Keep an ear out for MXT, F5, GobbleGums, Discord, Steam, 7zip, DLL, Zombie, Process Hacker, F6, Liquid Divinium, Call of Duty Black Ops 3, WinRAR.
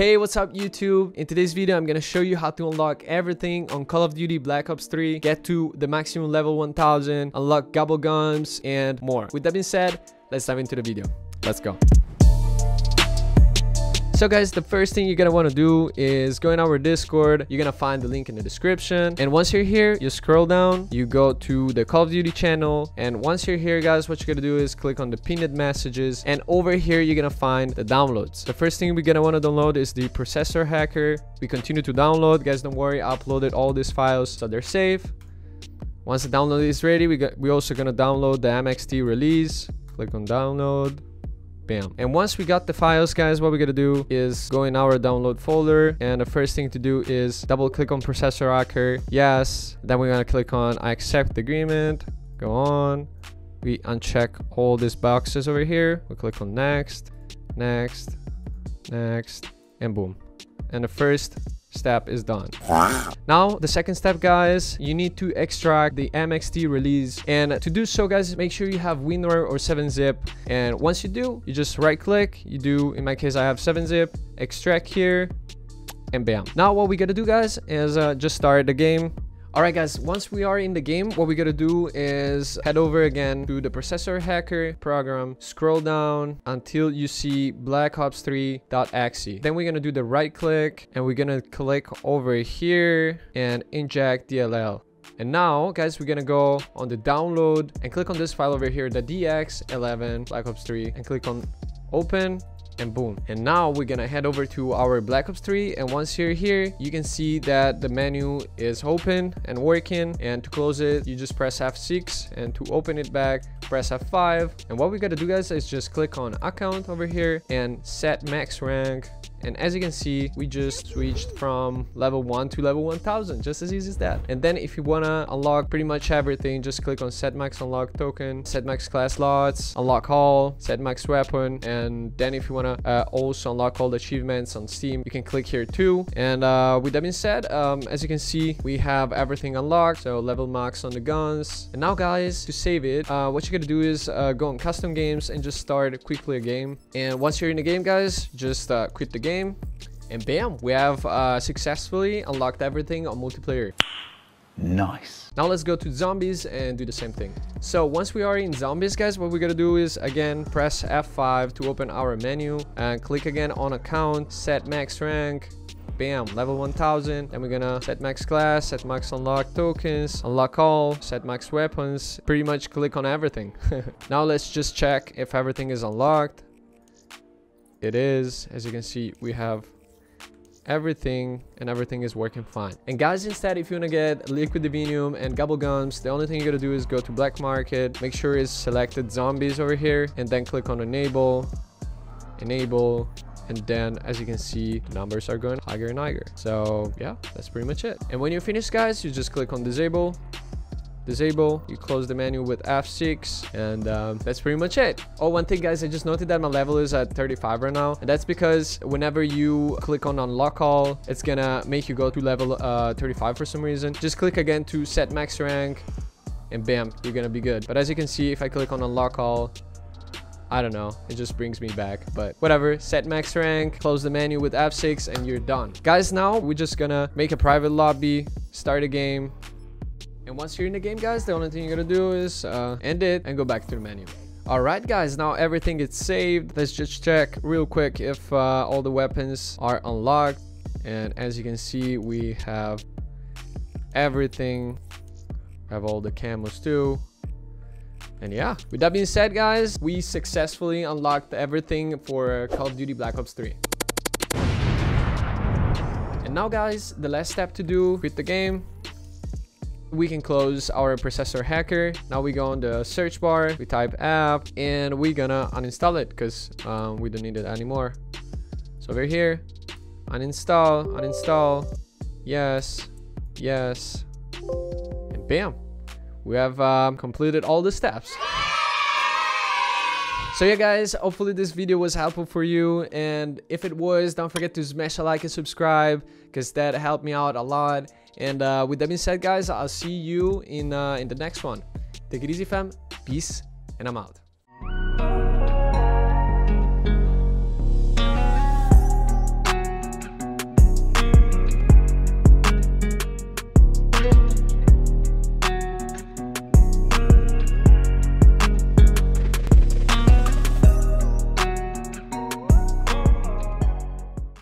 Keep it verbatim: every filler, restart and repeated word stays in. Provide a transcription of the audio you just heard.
Hey, what's up YouTube? In today's video, I'm gonna show you how to unlock everything on Call of Duty Black Ops three, get to the maximum level one thousand, unlock GobbleGums, and more. With that being said, let's dive into the video. Let's go. So guys, the first thing you're gonna wanna do is go in our Discord. You're gonna find the link in the description. And once you're here, you scroll down, you go to the Call of Duty channel. And once you're here, guys, what you're gonna do is click on the pinned messages. And over here, you're gonna find the downloads. The first thing we're gonna wanna download is the Process Hacker. We continue to download. Guys, don't worry, I uploaded all these files so they're safe. Once the download is ready, we got, we're also gonna download the M X T release. Click on download. Bam. And once we got the files, guys, what we're gonna do is go in our download folder, and the first thing to do is double click on Process Hacker. Yes. Then we're gonna click on I accept the agreement. Go on. We uncheck all these boxes over here. We'll click on next, next, next, and boom. And the first step is done. Now the second step, guys, you need to extract the M X T release, and to do so, guys, make sure you have WinRAR or seven zip, and once you do, you just right click, you do, in my case I have seven zip, extract here, and bam. Now what we gotta do, guys, is uh, just start the game. Alright guys, once we are in the game, what we gotta do is head over again to the Processor Hacker program, scroll down until you see Black Ops three dot E X E. Then we're gonna do the right click, and we're gonna click over here and inject D L L. And now, guys, we're gonna go on the download and click on this file over here, the D X eleven Black Ops three, and click on open. And boom. And now we're gonna head over to our Black Ops three, and once you're here, you can see that the menu is open and working, and to close it, you just press F six, and to open it back, press F five. And what we gotta do, guys, is just click on account over here and set max rank, and as you can see, we just switched from level one to level one thousand, just as easy as that. And then if you wanna unlock pretty much everything, just click on set max unlock token, set max class slots, unlock all, set max weapon, and then if you wanna Uh, also unlock all the achievements on Steam, you can click here too. And uh, with that being said, um, as you can see, we have everything unlocked, so level max on the guns. And now, guys, to save it, uh, what you're gonna do is uh, go on custom games and just start quickly a game. And once you're in the game, guys, just uh, quit the game, and bam, we have uh, successfully unlocked everything on multiplayer. Nice. Now let's go to zombies and do the same thing. So once we are in zombies, guys, what we're gonna do is again press F five to open our menu and click again on account, set max rank, bam, level one thousand. Then we're gonna set max class, set max unlock tokens, unlock all, set max weapons, pretty much click on everything. Now let's just check if everything is unlocked. It is. As you can see, we have everything, and everything is working fine. And guys, instead, if you want to get Liquid Divinium and GobbleGums, the only thing you gotta do is go to Black Market, make sure it's selected zombies over here, and then click on enable, enable, and then as you can see, the numbers are going higher and higher. So yeah, that's pretty much it. And when you're finished, guys, you just click on disable, disable, you close the menu with F six, and um, that's pretty much it. Oh, one thing, guys, I just noted that my level is at thirty-five right now, and that's because whenever you click on unlock all, it's gonna make you go to level uh, thirty-five for some reason. Just click again to set max rank, and bam, you're gonna be good. But as you can see, if I click on unlock all, I don't know, it just brings me back, but whatever. Set max rank, close the menu with F six, and you're done. Guys, now we're just gonna make a private lobby, start a game. And once you're in the game, guys, the only thing you're gonna do is uh, end it and go back to the menu. All right, guys, now everything is saved. Let's just check real quick if uh, all the weapons are unlocked. And as you can see, we have everything. We have all the camos too. And yeah, with that being said, guys, we successfully unlocked everything for Call of Duty Black Ops three. And now, guys, the last step to do, quit the game. We can close our Processor Hacker. Now we go on the search bar, we type app, and we're gonna uninstall it because um, we don't need it anymore. So over here, uninstall, uninstall, yes, yes, and bam, we have um, completed all the steps. So yeah, guys, hopefully this video was helpful for you, and if it was, don't forget to smash a like and subscribe because that helped me out a lot. And uh, with that being said, guys, I'll see you in, uh, in the next one. Take it easy, fam. Peace, and I'm out.